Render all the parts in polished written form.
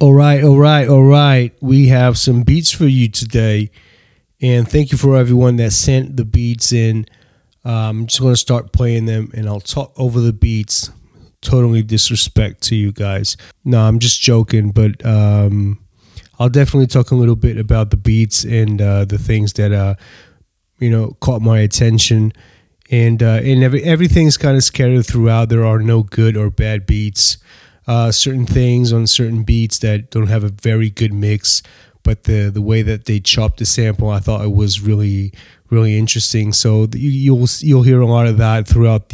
All right. We have some beats for you today. And thank you for everyone that sent the beats in. I'm just going to start playing them and I'll talk over the beats. Totally disrespect to you guys. No, I'm just joking, but I'll definitely talk a little bit about the beats and the things that, you know, caught my attention. And everything's kind of scattered throughout. There are no good or bad beats. Certain things on certain beats that don't have a very good mix, but the way that they chopped the sample, I thought it was really interesting. So you'll hear a lot of that throughout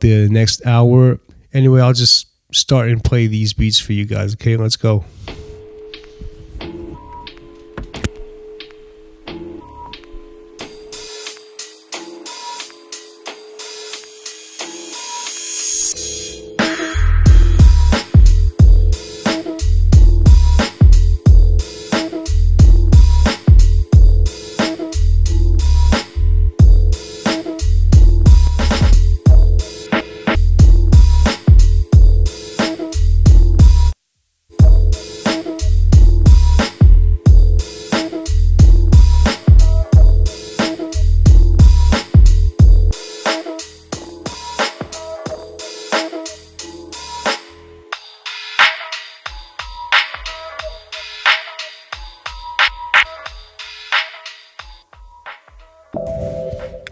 the next hour. Anyway, I'll just start and play these beats for you guys. Okay, let's go.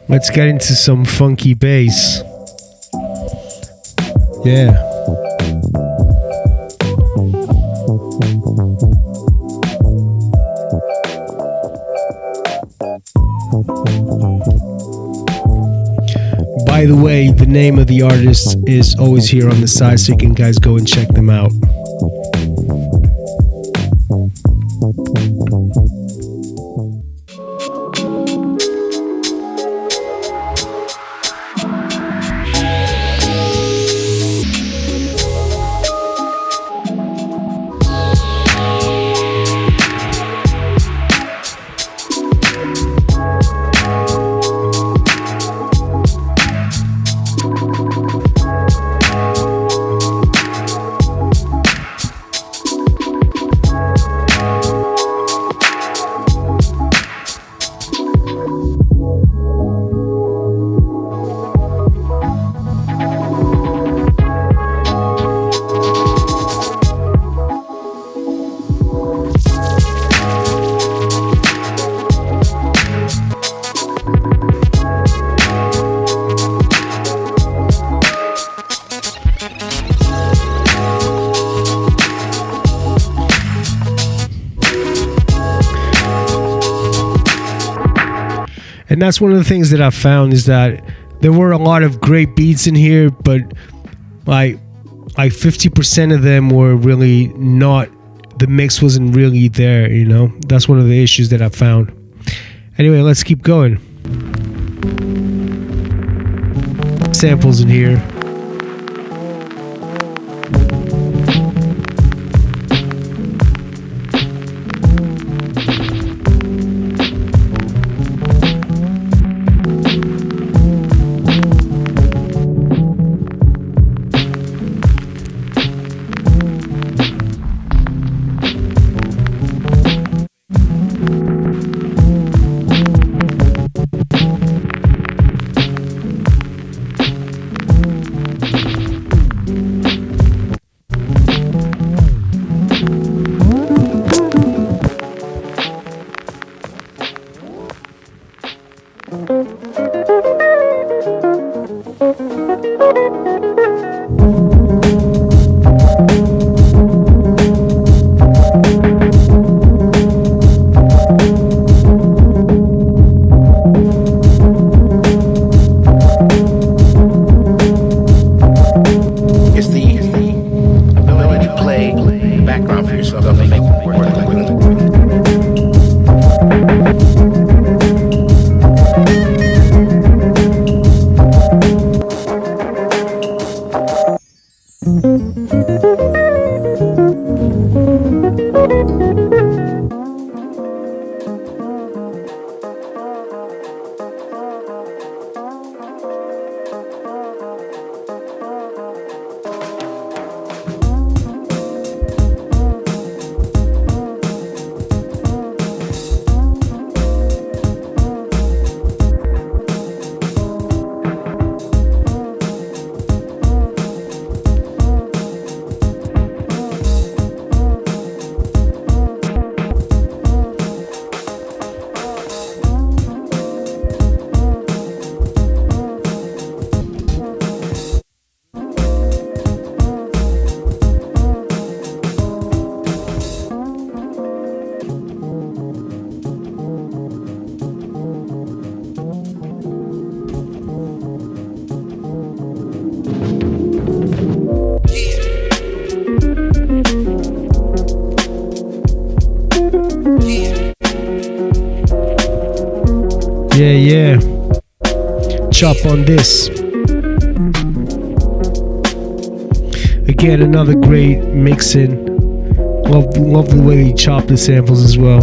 Let's get into some funky bass. Yeah. By the way, the name of the artist is always here on the side, so you can guys go and check them out. And that's one of the things that I found is that there were a lot of great beats in here, but like 50% of them were really not, the mix wasn't really there, you know? That's one of the issues that I found. Anyway, let's keep going. Samples in here. Yeah. Chop on This. Again, another great mixing. Love the way they chop the samples as well.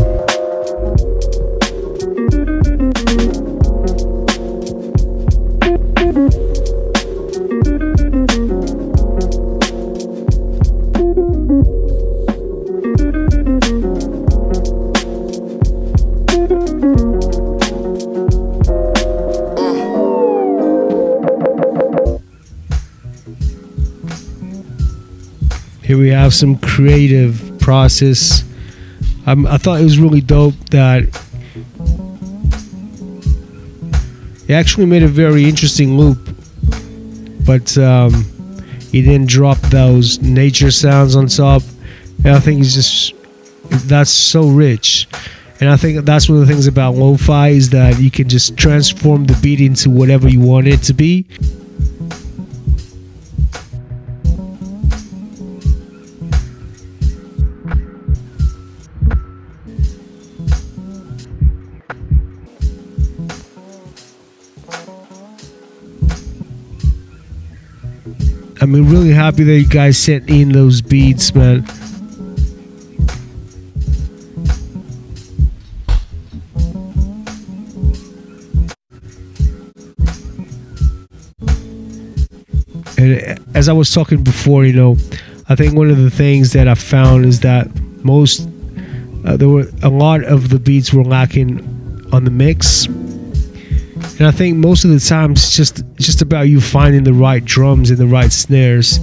Here we have some creative process. I thought it was really dope that it actually made a very interesting loop, but he didn't drop those nature sounds on top. And I think it's just, that's so rich. And I think that's one of the things about lo-fi, is that you can just transform the beat into whatever you want it to be. I'm really happy that you guys sent in those beats, man. And as I was talking before, you know, I think one of the things that I found is that most, there were a lot of the beats were lacking on the mix. And I think most of the time it's just about you finding the right drums and the right snares,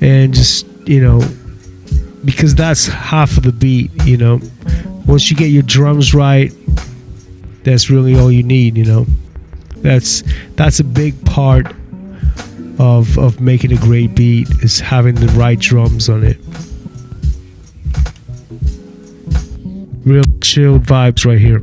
and just, you know, because that's half of the beat, you know. Once you get your drums right, that's really all you need, you know. That's a big part of making a great beat, is having the right drums on it. Real chilled vibes right here.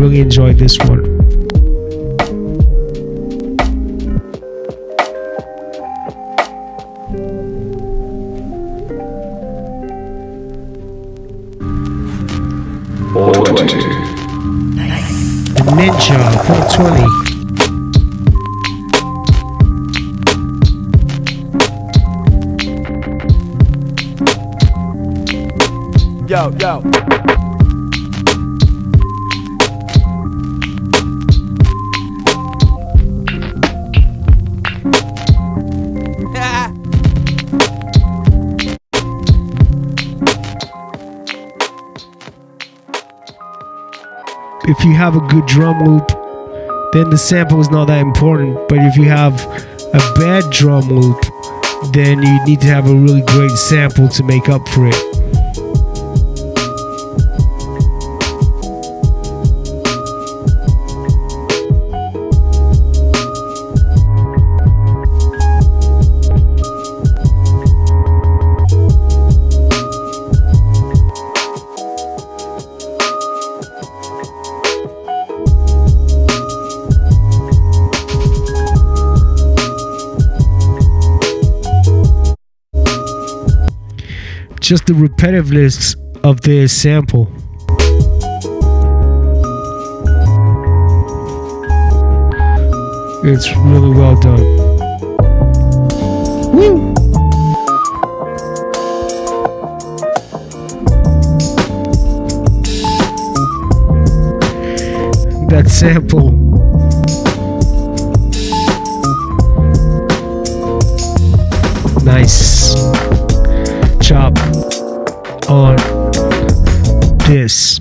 Really enjoyed this one. Nice. The Ninja 420. Yo. If you have a good drum loop, then the sample is not that important. But if you have a bad drum loop, then you need to have a really great sample to make up for it. Just the repetitiveness of this sample. It's really well done. Woo! That sample. Nice. Chop on this.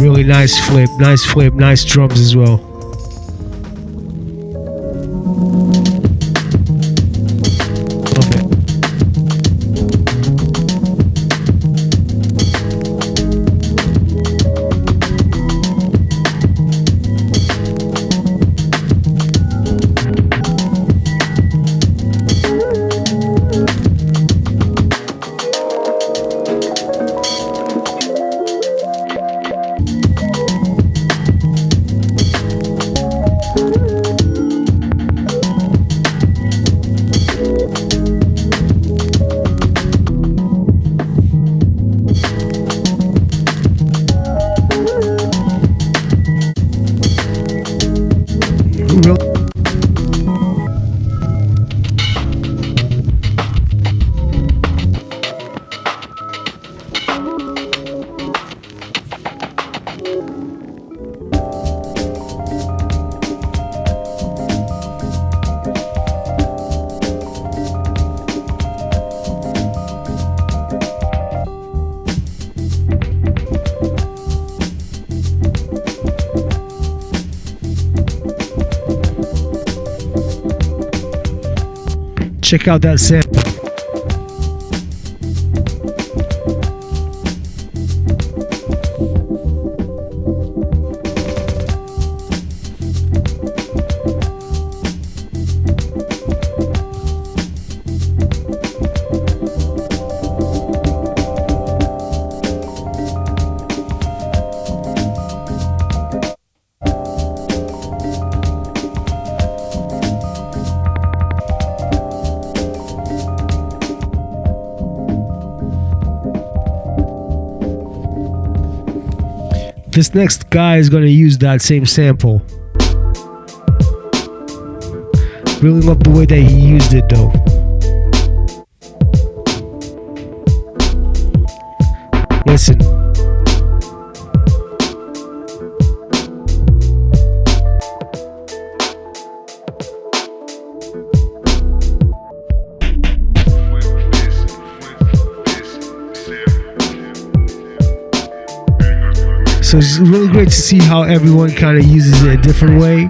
Really nice flip, nice flip, nice drums as well. Check out that sample. This next guy is going to use that same sample. Really love the way that he used it though. Listen. So it's really great to see how everyone kind of uses it a different way.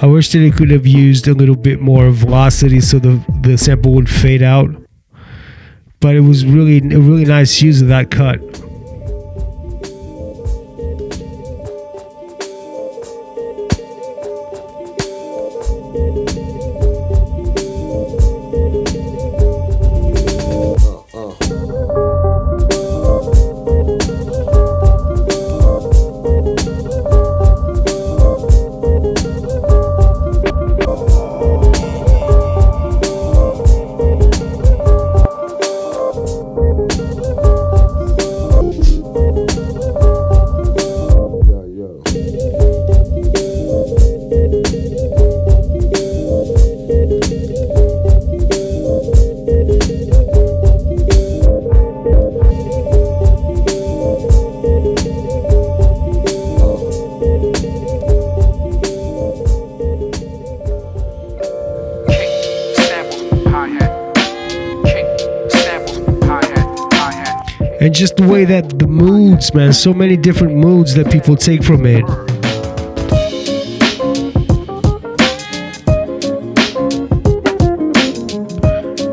I wish that it could have used a little bit more velocity so the sample would fade out. But it was really a really nice use of that cut. And just the way that the moods, man, so many different moods that people take from it.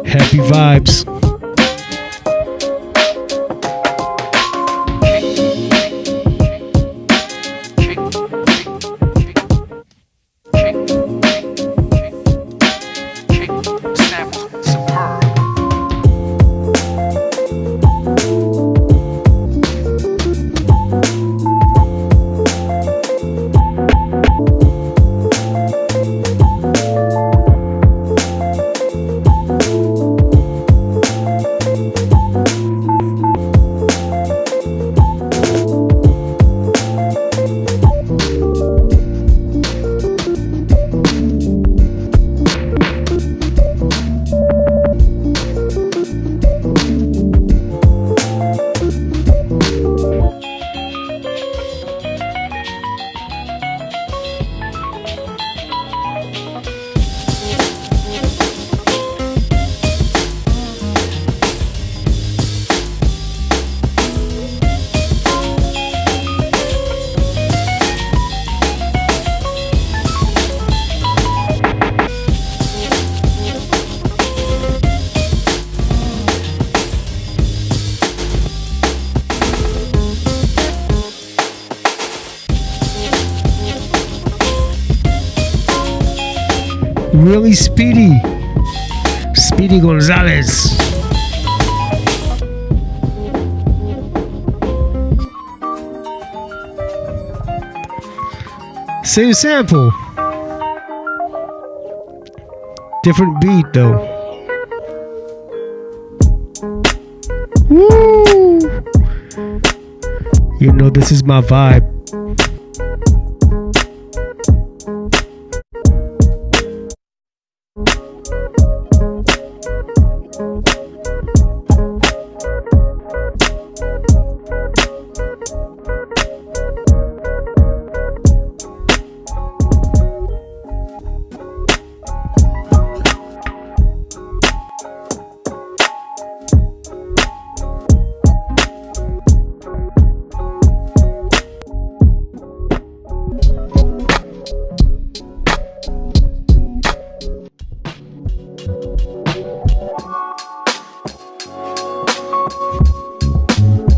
Happy vibes. really speedy. Speedy Gonzalez. Same sample. Different beat though. Woo! You know this is my vibe.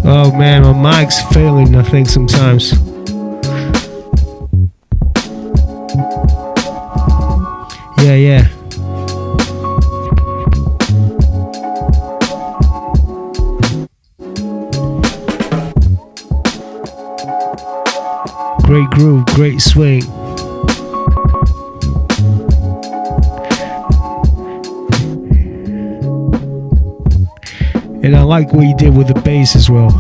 Oh man, my mic's failing, I think, sometimes. Yeah, yeah. Great groove, great swing. And I like what you did with the bass as well.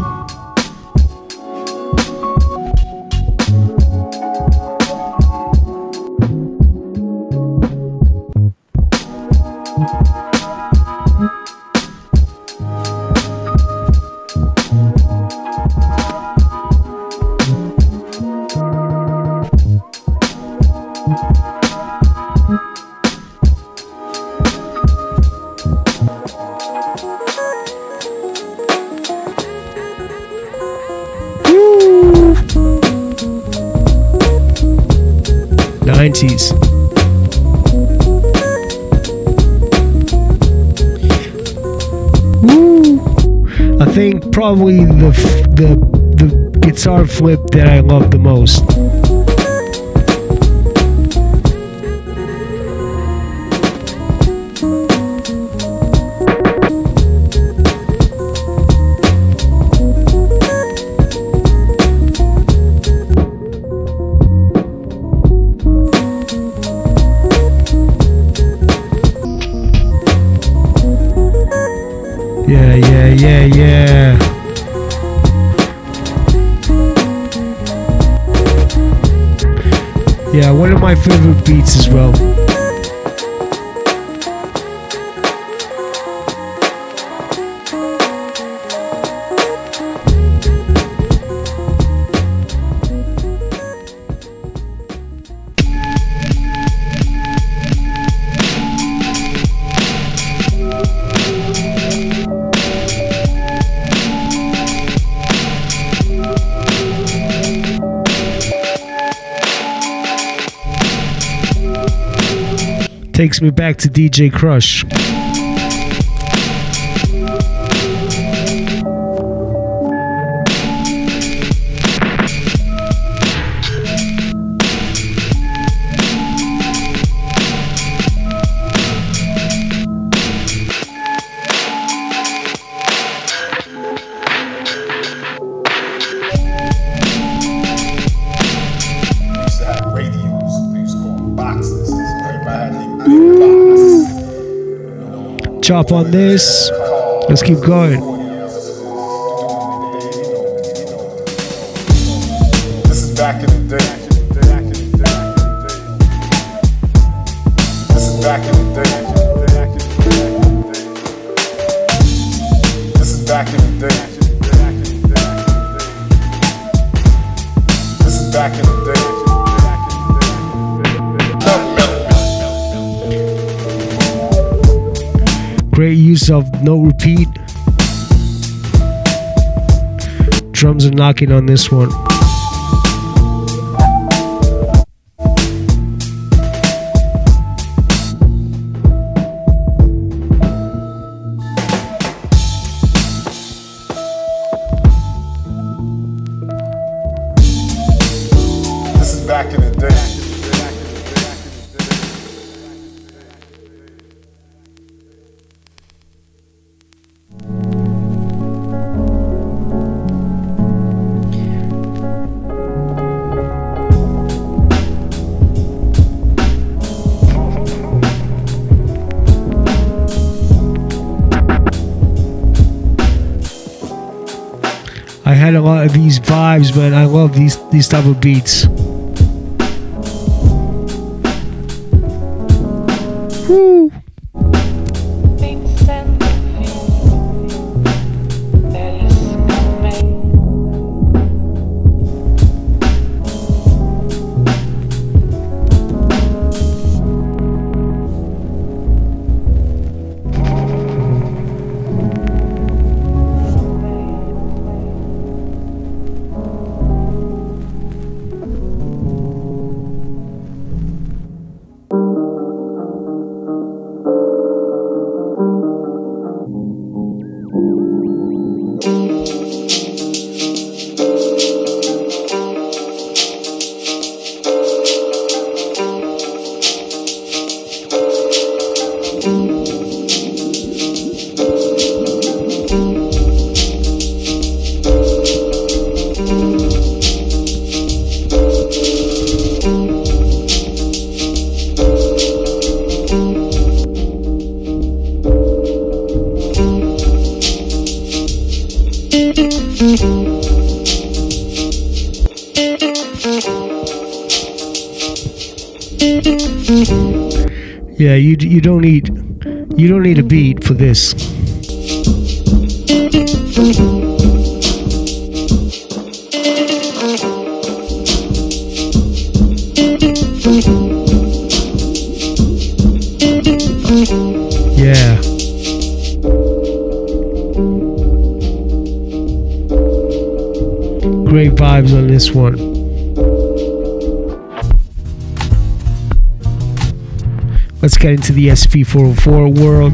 I think probably the guitar flip that I love the most. Yeah. Yeah, one of my favorite beats as well. Takes me back to DJ Crush. Chop on this. Let's keep going. This is back in the day. This is back in the day. This is back in the day. This is back in the day. Great use of no repeat. Drums are knocking on this one. This is back in the day. had a lot of these vibes, but I love these type of beats. Woo. Yeah, you don't need a beat for this. Yeah. Great vibes on this one. Let's get into the SP 404 world.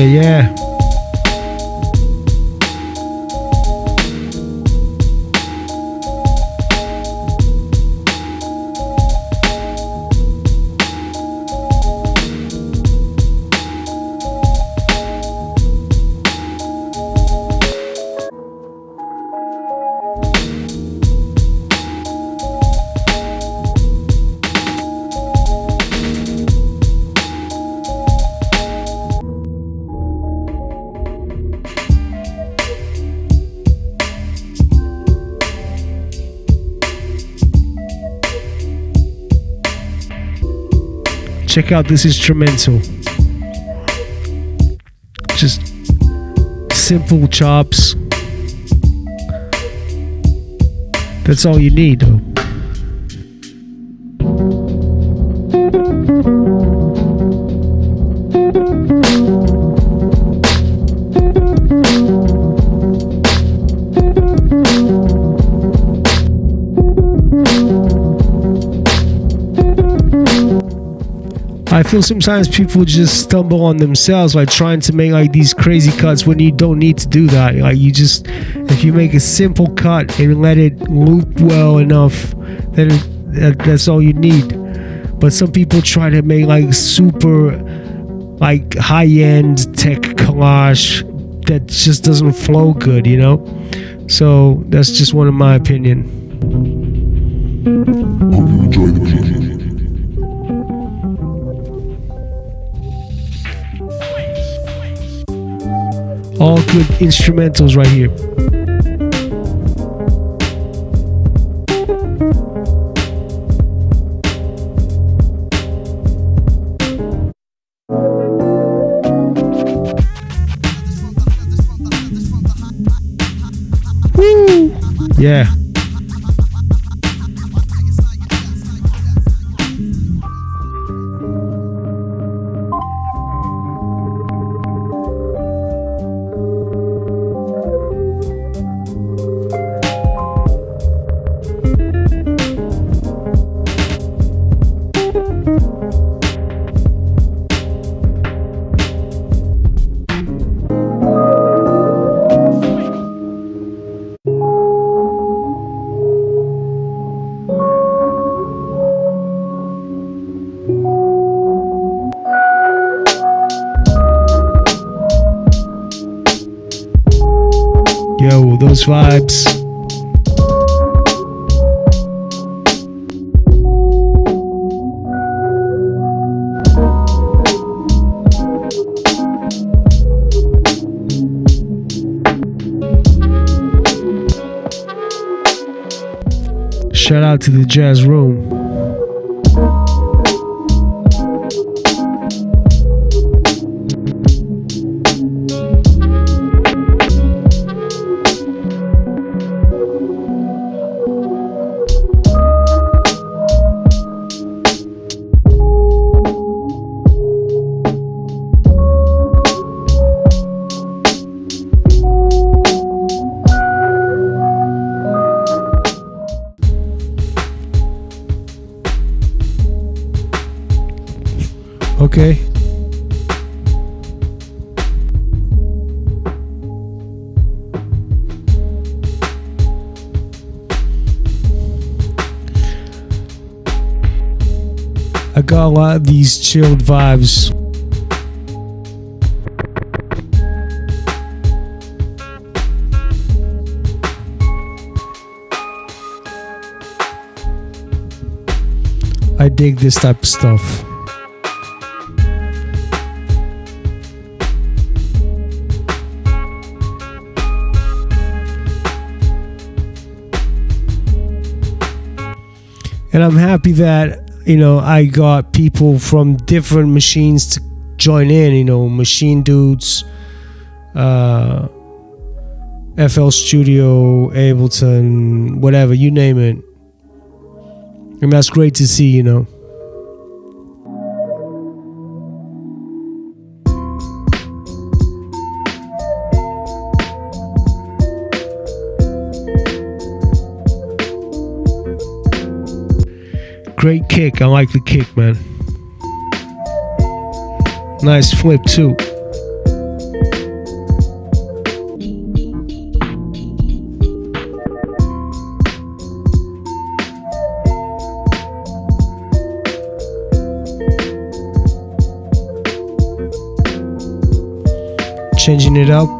Yeah. Check out this instrumental. Just simple chops. That's all you need, though. I feel sometimes people just stumble on themselves by trying to make like these crazy cuts when you don't need to do that. Like, you just, if you make a simple cut and let it loop well enough, then that's all you need. But some people try to make like super like high-end tech collage that just doesn't flow good, you know? So that's just one of my opinion. Hope you enjoy the video. All good instrumentals right here. Woo! Yeah. those vibes. Shout out to the Jazz Room. Okay. I got a lot of these chilled vibes. I dig this type of stuff. And I'm happy that, you know, I got people from different machines to join in, you know, machine dudes, FL Studio, Ableton, whatever, you name it. And that's great to see, you know. Great kick. I like the kick, man. Nice flip, too. Changing it up.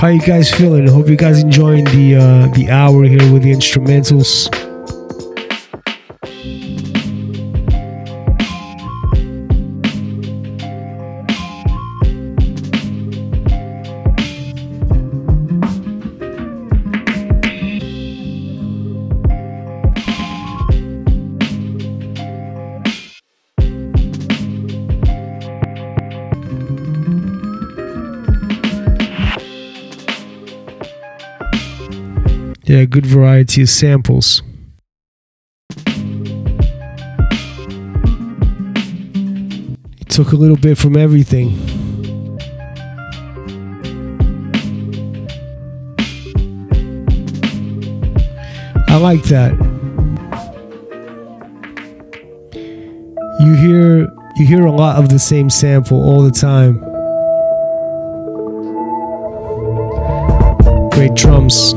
How you guys feeling? Hope you guys enjoying the hour here with the instrumentals. Yeah, good variety of samples. It took a little bit from everything. I like that. You hear a lot of the same sample all the time. Great drums.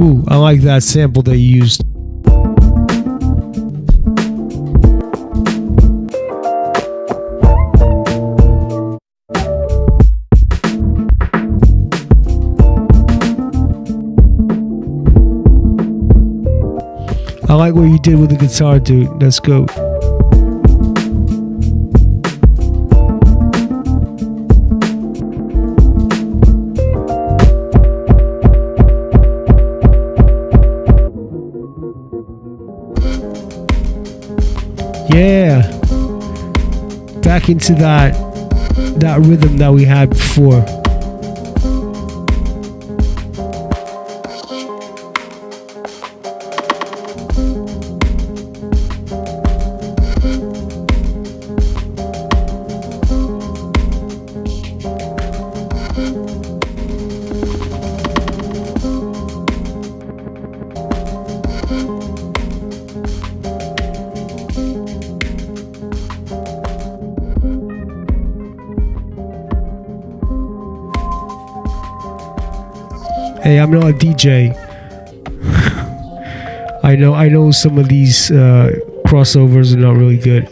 Ooh, I like that sample they used. I like what you did with the guitar, dude. Let's go. Yeah, back into that rhythm that we had before. Hey, I'm not a DJ. I know some of these crossovers are not really good.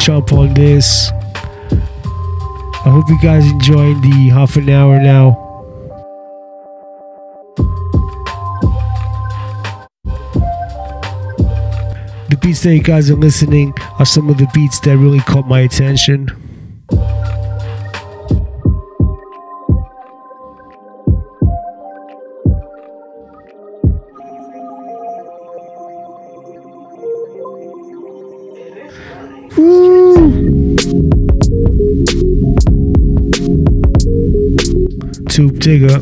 Chop on This. I hope you guys enjoyed the half an hour now. The beats that you guys are listening are some of the beats that really caught my attention. Tube Tigger.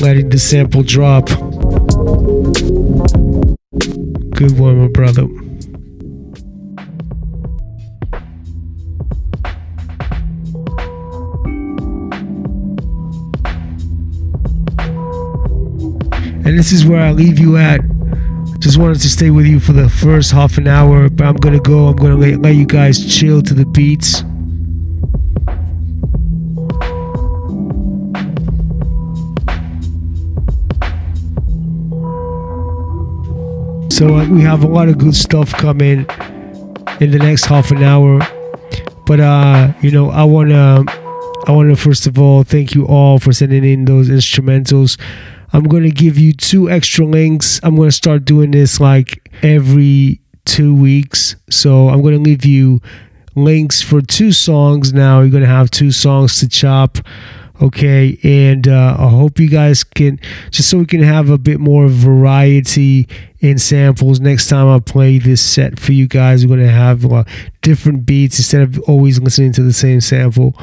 Letting the sample drop. Good one, my brother. And this is where I leave you at. Just wanted to stay with you for the first half an hour, but I'm gonna go. I'm gonna let you guys chill to the beats. So we have a lot of good stuff coming in the next half an hour, but you know, I wanna first of all thank you all for sending in those instrumentals. I'm gonna give you 2 extra links. I'm gonna start doing this like every 2 weeks. So I'm gonna leave you links for 2 songs now. You're gonna have 2 songs to chop. Okay, and I hope you guys can, just so we can have a bit more variety in samples. Next time I play this set for you guys, we're going to have different beats instead of always listening to the same sample.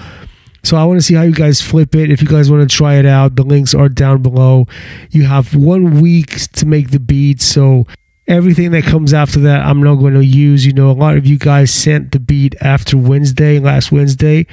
So I want to see how you guys flip it. If you guys want to try it out, the links are down below. You have 1 week to make the beats, so everything that comes after that I'm not going to use. You know, a lot of you guys sent the beat after Wednesday, last Wednesday.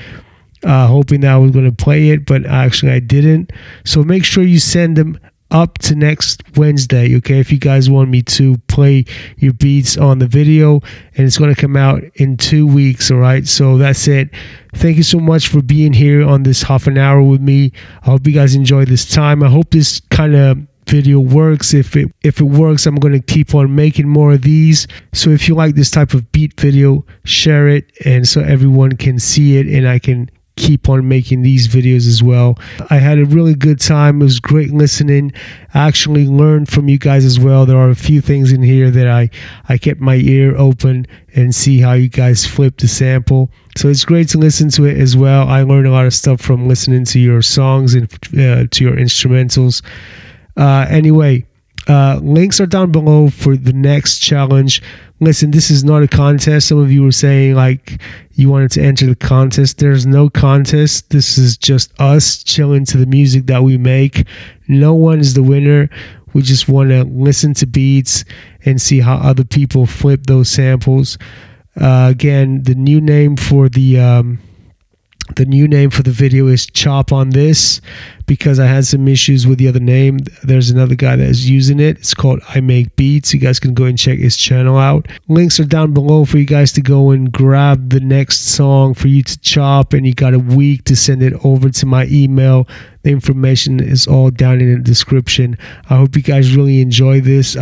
Hoping that I was going to play it, but actually I didn't. So make sure you send them up to next Wednesday, okay? If you guys want me to play your beats on the video, and it's going to come out in 2 weeks, all right? So that's it. Thank you so much for being here on this half an hour with me. I hope you guys enjoy this time. I hope this kind of video works. If it works, I'm going to keep on making more of these. So if you like this type of beat video, share it, and so everyone can see it, and I can keep on making these videos as well. I had a really good time. It was great listening. I actually learned from you guys as well. There are a few things in here that I kept my ear open and see how you guys flip the sample. So it's great to listen to it as well. I learned a lot of stuff from listening to your songs and to your instrumentals. Anyway, links are down below for the next challenge. Listen, this is not a contest. Some of you were saying like you wanted to enter the contest. There's no contest. This is just us chilling to the music that we make. No one is the winner. We just want to listen to beats and see how other people flip those samples. Again, the new name for the new name for the video is Chop on This, because I had some issues with the other name. There's another guy that is using it. It's called I Make Beats. You guys can go and check his channel out. Links are down below for you guys to go and grab the next song for you to chop, and you got a week to send it over to my email. The information is all down in the description. I hope you guys really enjoy this.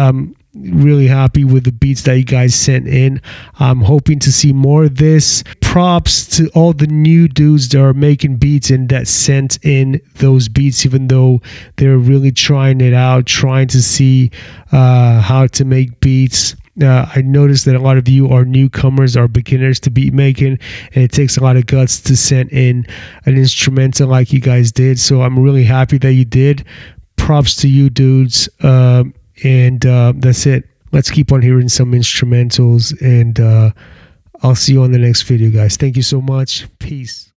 Really happy with the beats that you guys sent in. I'm hoping to see more of this. Props to all the new dudes that are making beats and that sent in those beats, even though they're really trying it out, trying to see how to make beats. I noticed that a lot of you are newcomers, are beginners to beat making, and it takes a lot of guts to send in an instrumental like you guys did. So I'm really happy that you did. Props to you dudes. That's it. Let's keep on hearing some instrumentals, and I'll see you on the next video, guys. Thank you so much. Peace.